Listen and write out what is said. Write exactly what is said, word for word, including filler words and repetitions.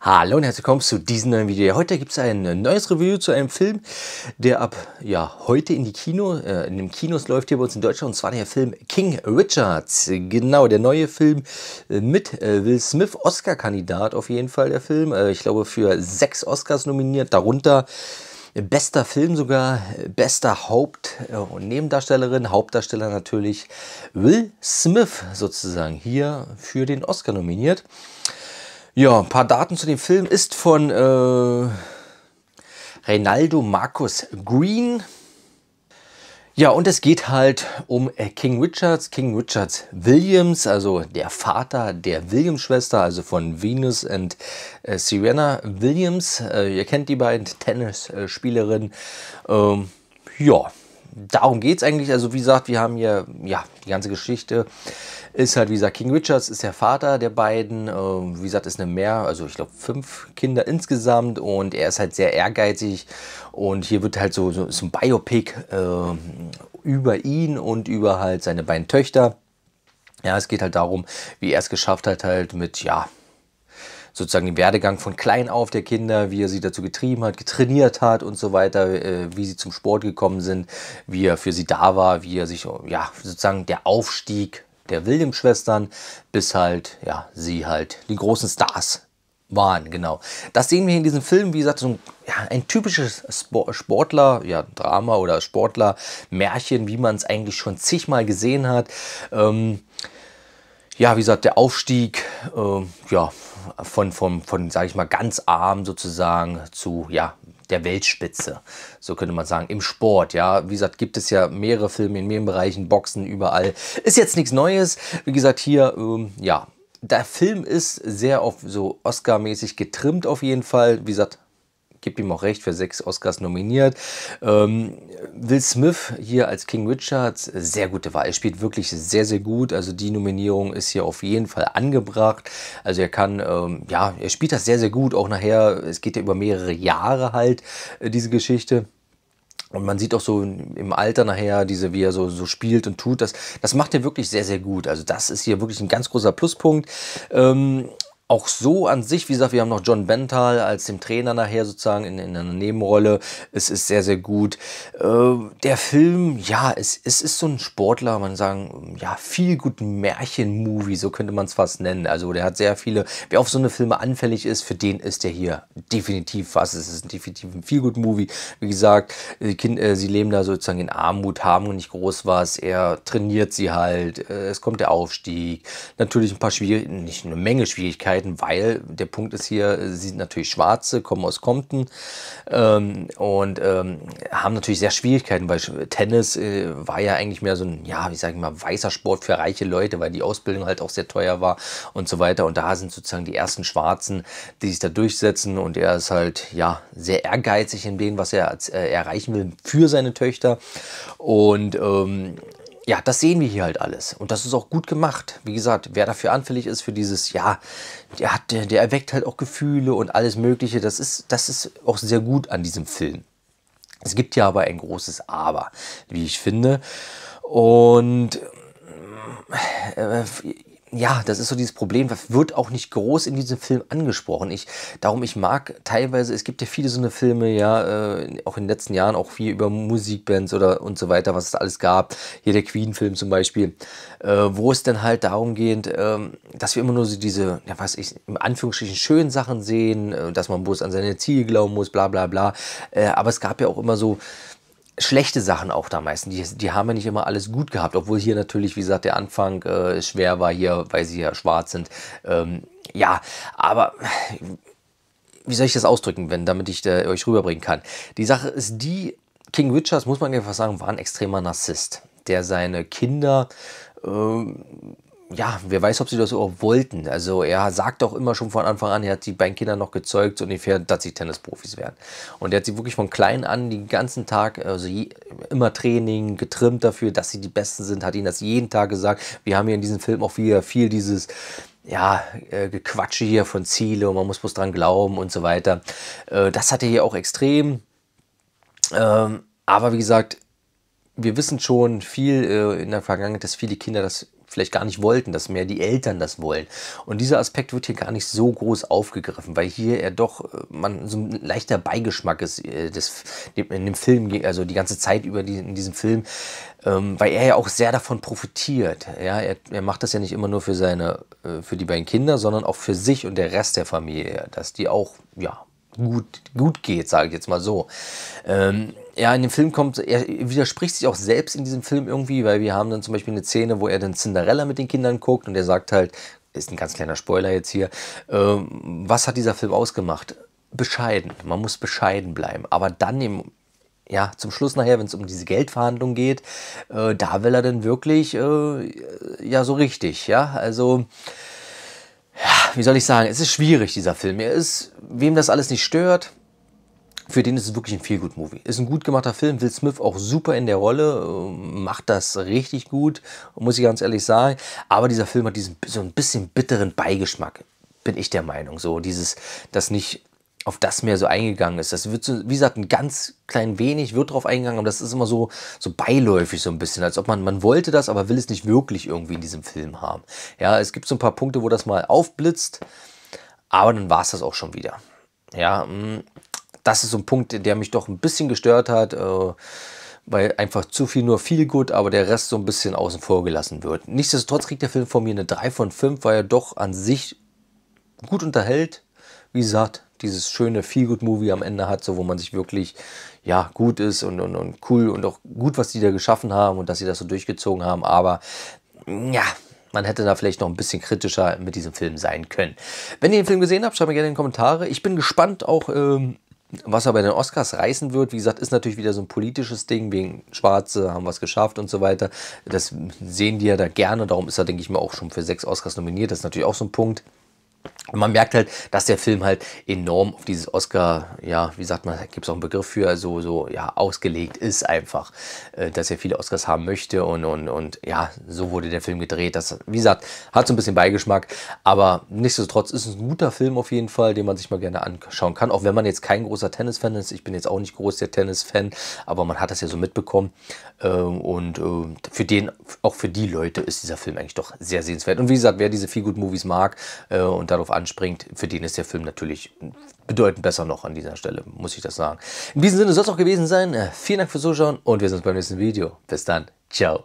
Hallo und herzlich willkommen zu diesem neuen Video. Heute gibt es ein neues Review zu einem Film, der ab ja, heute in die Kino, äh, in den Kinos läuft hier bei uns in Deutschland, und zwar der Film King Richard. Genau, der neue Film mit äh, Will Smith, Oscar-Kandidat auf jeden Fall der Film. Äh, ich glaube für sechs Oscars nominiert, darunter bester Film sogar, bester Haupt- und Nebendarstellerin, Hauptdarsteller natürlich Will Smith sozusagen hier für den Oscar nominiert. Ja, ein paar Daten zu dem Film ist von äh, Reinaldo Marcus Green. Ja, und es geht halt um King Richards, King Richards Williams, also der Vater der Williams-Schwester, also von Venus und äh, Serena Williams. Äh, ihr kennt die beiden, Tennisspielerinnen. Ähm, ja, darum geht es eigentlich. Also wie gesagt, wir haben hier, ja, die ganze Geschichte ist halt, wie gesagt, King Richards ist der Vater der beiden. Äh, wie gesagt, ist eine mehr, also ich glaube fünf Kinder insgesamt, und er ist halt sehr ehrgeizig. Und hier wird halt so, so ist ein Biopic äh, über ihn und über halt seine beiden Töchter. Ja, es geht halt darum, wie er es geschafft hat, halt mit, ja, sozusagen den Werdegang von klein auf der Kinder, wie er sie dazu getrieben hat, getrainiert hat und so weiter, äh, wie sie zum Sport gekommen sind, wie er für sie da war, wie er sich, ja, sozusagen der Aufstieg der Williams-Schwestern, bis halt, ja, sie halt die großen Stars waren, genau. Das sehen wir in diesem Film, wie gesagt, so ein, ja, ein typisches Sportler, ja, Drama oder Sportler-Märchen, wie man es eigentlich schon zigmal gesehen hat. Ähm, ja, wie gesagt, der Aufstieg, äh, ja, von, von, von, sag ich mal, ganz arm sozusagen zu, ja, der Weltspitze, so könnte man sagen, im Sport, ja. Wie gesagt, gibt es ja mehrere Filme in mehreren Bereichen, Boxen, überall. Ist jetzt nichts Neues. Wie gesagt, hier, ähm, ja, der Film ist sehr auf so Oscar-mäßig getrimmt auf jeden Fall. Wie gesagt, gibt ihm auch recht, für sechs Oscars nominiert. Ähm, Will Smith hier als King Richards, sehr gute Wahl. Er spielt wirklich sehr, sehr gut. Also die Nominierung ist hier auf jeden Fall angebracht. Also er kann, ähm, ja, er spielt das sehr, sehr gut. Auch nachher, es geht ja über mehrere Jahre halt, äh, diese Geschichte. Und man sieht auch so im Alter nachher, diese, wie er so, so spielt und tut, das, das macht er wirklich sehr, sehr gut. Also das ist hier wirklich ein ganz großer Pluspunkt. Ähm, auch so an sich, wie gesagt, wir haben noch John Benthal als dem Trainer nachher sozusagen in, in einer Nebenrolle. Es ist sehr, sehr gut. Äh, der Film, ja, es, es ist so ein Sportler, man sagen, ja, viel gut Märchen-Movie, so könnte man es fast nennen. Also der hat sehr viele, wer auf so eine Filme anfällig ist, für den ist der hier definitiv was. Es ist definitiv ein viel gut Movie. Wie gesagt, die kind, äh, sie leben da sozusagen in Armut, haben nicht groß was. Er trainiert sie halt, äh, es kommt der Aufstieg. Natürlich ein paar Schwierigkeiten, nicht eine Menge Schwierigkeiten, weil der Punkt ist hier, sie sind natürlich Schwarze, kommen aus Compton ähm, und ähm, haben natürlich sehr Schwierigkeiten, weil Tennis äh, war ja eigentlich mehr so ein, ja, ich sage mal, weißer Sport für reiche Leute, weil die Ausbildung halt auch sehr teuer war und so weiter. Und da sind sozusagen die ersten Schwarzen, die sich da durchsetzen, und er ist halt, ja, sehr ehrgeizig in dem, was er äh, erreichen will für seine Töchter. Und ähm, ja, das sehen wir hier halt alles. Und das ist auch gut gemacht. Wie gesagt, wer dafür anfällig ist, für dieses, ja, der, hat, der, der erweckt halt auch Gefühle und alles Mögliche. Das ist, das ist auch sehr gut an diesem Film. Es gibt ja aber ein großes Aber, wie ich finde. Und äh, ja, das ist so dieses Problem, das wird auch nicht groß in diesem Film angesprochen. Ich, darum, ich mag teilweise, es gibt ja viele so eine Filme, ja, äh, auch in den letzten Jahren, auch viel über Musikbands oder und so weiter, was es alles gab. Hier der Queen-Film zum Beispiel, äh, wo es dann halt darum geht, äh, dass wir immer nur so diese, ja, was ich, in Anführungsstrichen schönen Sachen sehen, äh, dass man bloß an seine Ziele glauben muss, bla bla bla. Äh, aber es gab ja auch immer so schlechte Sachen auch da meistens, die, die haben ja nicht immer alles gut gehabt, obwohl hier natürlich, wie gesagt, der Anfang äh, schwer war hier, weil sie ja schwarz sind. Ähm, ja, aber wie soll ich das ausdrücken, wenn, damit ich äh, euch rüberbringen kann? Die Sache ist die, King Richards, muss man einfach sagen, war ein extremer Narzisst, der seine Kinder, ähm, ja, wer weiß, ob sie das überhaupt wollten. Also er sagt auch immer schon von Anfang an, er hat die beiden Kinder noch gezeugt, so ungefähr, dass sie Tennisprofis werden. Und er hat sie wirklich von klein an den ganzen Tag, also je, immer Training, getrimmt dafür, dass sie die Besten sind, hat ihnen das jeden Tag gesagt. Wir haben hier in diesem Film auch wieder viel dieses, ja, äh, Gequatsche hier von Ziele, und man muss bloß dran glauben und so weiter. Äh, das hat er hier auch extrem. Ähm, aber wie gesagt, wir wissen schon viel äh, in der Vergangenheit, dass viele Kinder das vielleicht gar nicht wollten, dass mehr die Eltern das wollen. Und dieser Aspekt wird hier gar nicht so groß aufgegriffen, weil hier ja doch man, so ein leichter Beigeschmack ist äh, des, in dem Film, also die ganze Zeit über die, in diesem Film, ähm, weil er ja auch sehr davon profitiert. Ja? Er, er macht das ja nicht immer nur für, seine, äh, für die beiden Kinder, sondern auch für sich und der Rest der Familie, dass die auch, ja, Gut, gut geht, sage ich jetzt mal so. Ähm, ja, in dem Film kommt, er widerspricht sich auch selbst in diesem Film irgendwie, weil wir haben dann zum Beispiel eine Szene, wo er dann Cinderella mit den Kindern guckt und er sagt halt, ist ein ganz kleiner Spoiler jetzt hier, ähm, was hat dieser Film ausgemacht? Bescheiden, man muss bescheiden bleiben, aber dann eben, ja, zum Schluss nachher, wenn es um diese Geldverhandlung geht, äh, da will er dann wirklich, äh, ja, so richtig, ja, also... Ja, wie soll ich sagen, es ist schwierig, dieser Film. Er ist, wem das alles nicht stört, für den ist es wirklich ein Feel-Good-Movie. Ist ein gut gemachter Film, Will Smith auch super in der Rolle, macht das richtig gut, muss ich ganz ehrlich sagen. Aber dieser Film hat diesen so ein bisschen bitteren Beigeschmack, bin ich der Meinung. So dieses, das nicht... auf das mehr so eingegangen ist. Das wird so, wie gesagt, ein ganz klein wenig wird drauf eingegangen, aber das ist immer so, so beiläufig so ein bisschen, als ob man, man wollte das, aber will es nicht wirklich irgendwie in diesem Film haben. Ja, es gibt so ein paar Punkte, wo das mal aufblitzt, aber dann war es das auch schon wieder. Ja, das ist so ein Punkt, der mich doch ein bisschen gestört hat, weil einfach zu viel nur viel gut, aber der Rest so ein bisschen außen vor gelassen wird. Nichtsdestotrotz kriegt der Film von mir eine drei von fünf, weil er doch an sich gut unterhält. Wie gesagt, dieses schöne Feel-Good-Movie am Ende hat, so wo man sich wirklich, ja, gut ist und, und, und cool und auch gut, was die da geschaffen haben und dass sie das so durchgezogen haben, aber ja, man hätte da vielleicht noch ein bisschen kritischer mit diesem Film sein können. Wenn ihr den Film gesehen habt, schreibt mir gerne in die Kommentare. Ich bin gespannt auch, ähm, was er bei den Oscars reißen wird. Wie gesagt, ist natürlich wieder so ein politisches Ding, wegen Schwarze haben was geschafft und so weiter. Das sehen die ja da gerne, darum ist er, denke ich mal, auch schon für sechs Oscars nominiert. Das ist natürlich auch so ein Punkt. Und man merkt halt, dass der Film halt enorm auf dieses Oscar, ja, wie sagt man, gibt es auch einen Begriff für, also so, ja, ausgelegt ist einfach, äh, dass er viele Oscars haben möchte und, und, und ja, so wurde der Film gedreht. Das, wie gesagt, hat so ein bisschen Beigeschmack, aber nichtsdestotrotz ist es ein guter Film auf jeden Fall, den man sich mal gerne anschauen kann, auch wenn man jetzt kein großer Tennis-Fan ist. Ich bin jetzt auch nicht groß der Tennis-Fan, aber man hat das ja so mitbekommen ähm, und äh, für den, auch für die Leute ist dieser Film eigentlich doch sehr sehenswert. Und wie gesagt, wer diese Feel-Good-Movies mag äh, und darauf anspringt, für den ist der Film natürlich bedeutend besser noch an dieser Stelle, muss ich das sagen. In diesem Sinne soll es auch gewesen sein. Vielen Dank fürs Zuschauen und wir sehen uns beim nächsten Video. Bis dann. Ciao.